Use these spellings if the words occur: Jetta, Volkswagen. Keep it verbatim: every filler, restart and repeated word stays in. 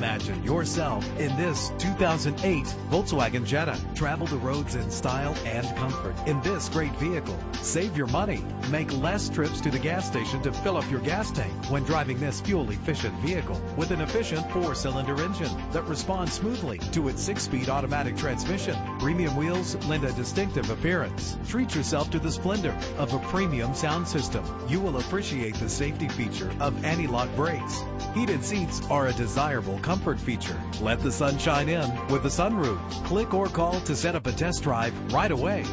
Imagine yourself in this two thousand eight Volkswagen Jetta. Travel the roads in style and comfort in this great vehicle. Save your money. Make less trips to the gas station to fill up your gas tank when driving this fuel-efficient vehicle with an efficient four-cylinder engine that responds smoothly to its six-speed automatic transmission. Premium wheels lend a distinctive appearance. Treat yourself to the splendor of a premium sound system. You will appreciate the safety feature of anti-lock brakes. Heated seats are a desirable comfort feature. Let the sun shine in with the sunroof. Click or call to set up a test drive right away.